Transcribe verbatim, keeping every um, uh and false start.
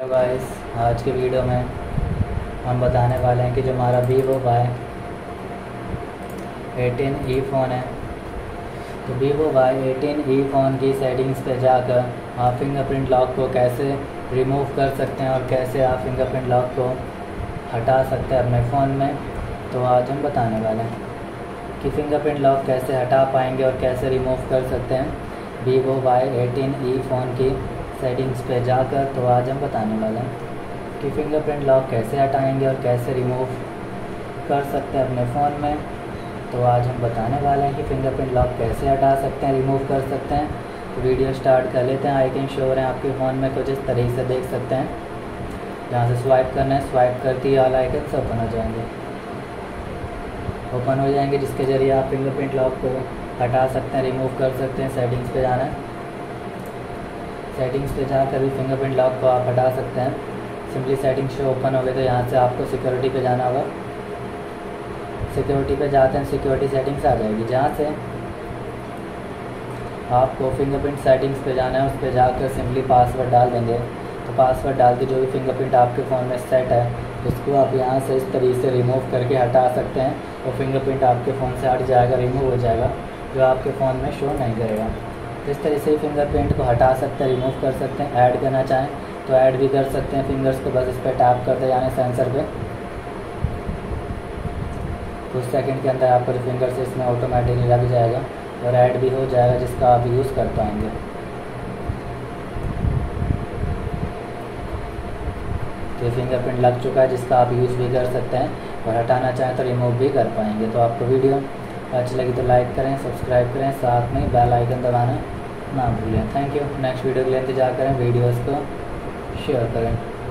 Hello guys, आज के video में हम बताने वाले हैं कि जो हमारा Vivo वाई अठारह ई फ़ोन है तो Vivo वाई अठारह ई फ़ोन की सेटिंग्स पे जाकर आप फिंगरप्रिंट लॉक को कैसे रिमूव कर सकते हैं और कैसे आप फिंगरप्रिंट लॉक को हटा सकते हैं अपने फ़ोन में। तो आज हम बताने वाले हैं कि फिंगरप्रिंट लॉक कैसे हटा पाएंगे और कैसे रिमूव कर सकते हैं Vivo वाई अठारह ई फ़ोन की सेटिंग्स पे जाकर। तो आज हम बताने वाले हैं कि फिंगरप्रिंट लॉक कैसे हटाएंगे और कैसे रिमूव कर सकते हैं अपने फ़ोन में। तो आज हम बताने वाले हैं कि फिंगरप्रिंट लॉक कैसे हटा सकते हैं, रिमूव कर सकते हैं। तो वीडियो स्टार्ट कर लेते हैं। आइकन शो हो रहे हैं आपके फ़ोन में कुछ इस तरीके से देख सकते हैं। यहाँ से स्वाइप करना है, स्वाइप करते ही ऑल आइकन से ओपन हो जाएंगे ओपन हो जाएंगे जिसके ज़रिए आप फिंगरप्रिंट लॉक को हटा सकते हैं, रिमूव कर सकते हैं। सेटिंग्स पर जाना है, सेटिंग्स पे जाकर भी फिंगरप्रिंट लॉक को आप हटा सकते हैं। सिंपली सेटिंग्स से ओपन हो गए तो यहाँ से आपको सिक्योरिटी पे जाना होगा। सिक्योरिटी पे जाते हैं, सिक्योरिटी सेटिंग्स आ जाएगी। जहाँ से आपको फिंगरप्रिंट सेटिंग्स पे जाना है उस पर जाकर सिंपली पासवर्ड डाल देंगे। तो पासवर्ड डाल के जो भी फिंगरप्रिंट आपके फ़ोन में सेट है उसको आप यहाँ से इस तरीके से रिमूव करके हटा सकते हैं। वो फिंगरप्रिंट आपके फ़ोन से हट जाएगा, रिमूव हो जाएगा, जो आपके फ़ोन में शो नहीं करेगा। इस तरह से फिंगरप्रिंट को हटा सकते हैं, रिमूव कर सकते हैं। ऐड करना चाहें तो ऐड भी कर सकते हैं फिंगर्स को। बस इस पर टैप करते जाना सेंसर पे, कुछ सेकंड के अंदर आपको फिंगर से इसमें ऑटोमेटिकली लग जाएगा और ऐड भी हो जाएगा जिसका आप यूज़ कर पाएंगे। तो फिंगरप्रिंट लग चुका है जिसका आप यूज़ भी कर सकते हैं और हटाना चाहें तो रिमूव भी कर पाएंगे। तो आपको वीडियो अच्छी लगी तो लाइक करें, सब्सक्राइब करें, साथ में बेल आइकन दबाना ना भूलें। Thank you. नेक्स्ट वीडियो के लिए इंतजार करें, वीडियोस को शेयर करें।